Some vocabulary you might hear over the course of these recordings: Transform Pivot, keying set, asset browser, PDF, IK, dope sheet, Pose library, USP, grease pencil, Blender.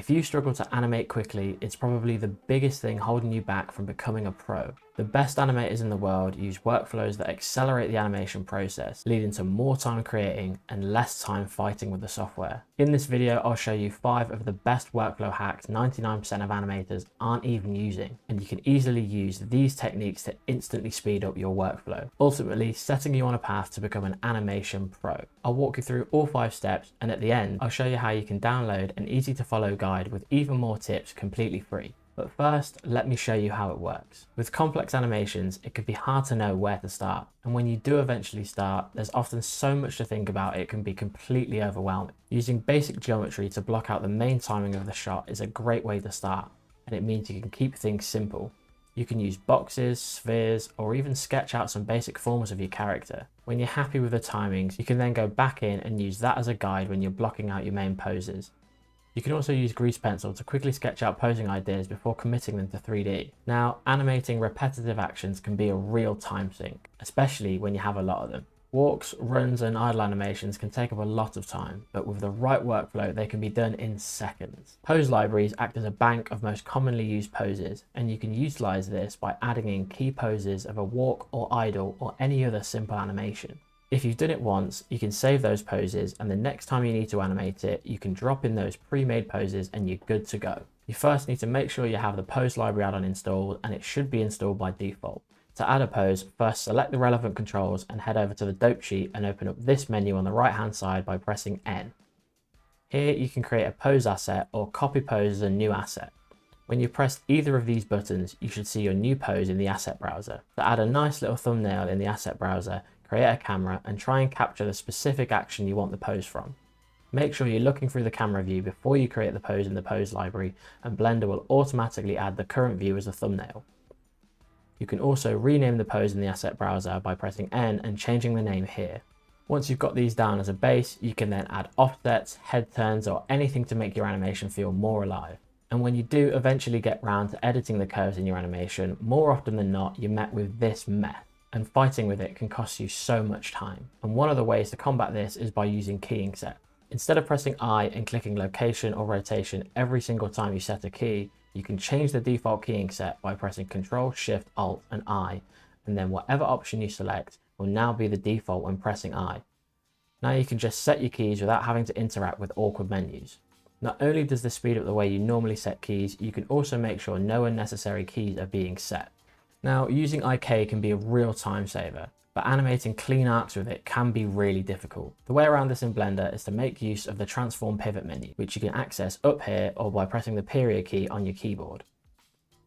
If you struggle to animate quickly, it's probably the biggest thing holding you back from becoming a pro. The best animators in the world use workflows that accelerate the animation process, leading to more time creating and less time fighting with the software. In this video, I'll show you 5 of the best workflow hacks 99% of animators aren't even using, and you can easily use these techniques to instantly speed up your workflow, ultimately setting you on a path to become an animation pro. I'll walk you through all 5 steps, and at the end, I'll show you how you can download an easy to follow guide with even more tips completely free. But first, let me show you how it works. With complex animations, it can be hard to know where to start. And when you do eventually start, there's often so much to think about, it can be completely overwhelming. Using basic geometry to block out the main timing of the shot is a great way to start, and it means you can keep things simple. You can use boxes, spheres, or even sketch out some basic forms of your character. When you're happy with the timings, you can then go back in and use that as a guide when you're blocking out your main poses. You can also use grease pencil to quickly sketch out posing ideas before committing them to 3D. Now, animating repetitive actions can be a real time sink, especially when you have a lot of them. Walks, runs, and idle animations can take up a lot of time, but with the right workflow, they can be done in seconds. Pose libraries act as a bank of most commonly used poses, and you can utilize this by adding in key poses of a walk or idle or any other simple animation. If you've done it once, you can save those poses, and the next time you need to animate it, you can drop in those pre-made poses and you're good to go. You first need to make sure you have the Pose library add-on installed, and it should be installed by default. To add a pose, first select the relevant controls and head over to the dope sheet and open up this menu on the right hand side by pressing N. Here you can create a pose asset or copy pose as a new asset. When you press either of these buttons, you should see your new pose in the asset browser. To add a nice little thumbnail in the asset browser, create a camera and try and capture the specific action you want the pose from. Make sure you're looking through the camera view before you create the pose in the pose library, and Blender will automatically add the current view as a thumbnail. You can also rename the pose in the asset browser by pressing N and changing the name here. Once you've got these down as a base, you can then add offsets, head turns, or anything to make your animation feel more alive. And when you do eventually get round to editing the curves in your animation, more often than not, you're met with this mess. And fighting with it can cost you so much time. And one of the ways to combat this is by using keying set. Instead of pressing I and clicking location or rotation every single time you set a key, you can change the default keying set by pressing Ctrl, Shift, Alt, and I, and then whatever option you select will now be the default when pressing I. Now you can just set your keys without having to interact with awkward menus. Not only does this speed up the way you normally set keys, you can also make sure no unnecessary keys are being set. Now, using IK can be a real time saver, but animating clean arcs with it can be really difficult. The way around this in Blender is to make use of the Transform Pivot menu, which you can access up here or by pressing the period key on your keyboard.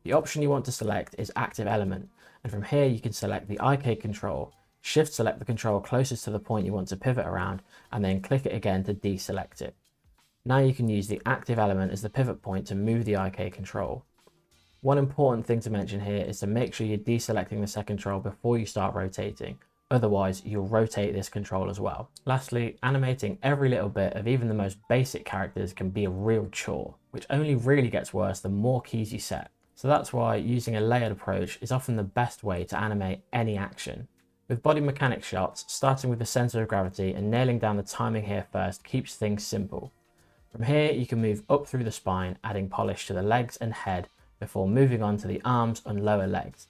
The option you want to select is Active Element, and from here you can select the IK control, shift select the control closest to the point you want to pivot around, and then click it again to deselect it. Now you can use the Active Element as the pivot point to move the IK control. One important thing to mention here is to make sure you're deselecting the second control before you start rotating, otherwise you'll rotate this control as well. Lastly, animating every little bit of even the most basic characters can be a real chore, which only really gets worse the more keys you set. So that's why using a layered approach is often the best way to animate any action. With body mechanic shots, starting with the center of gravity and nailing down the timing here first keeps things simple. From here, you can move up through the spine, adding polish to the legs and head, before moving on to the arms and lower legs.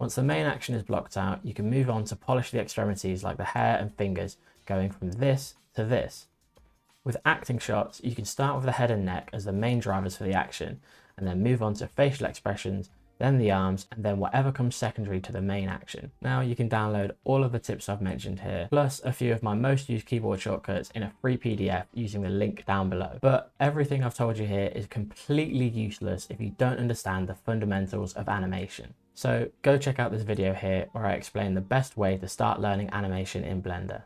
Once the main action is blocked out, you can move on to polish the extremities like the hair and fingers, going from this to this. With acting shots, you can start with the head and neck as the main drivers for the action, and then move on to facial expressions, then the arms, and then whatever comes secondary to the main action. Now you can download all of the tips I've mentioned here, plus a few of my most used keyboard shortcuts in a free PDF using the link down below. But everything I've told you here is completely useless if you don't understand the fundamentals of animation. So go check out this video here where I explain the best way to start learning animation in Blender.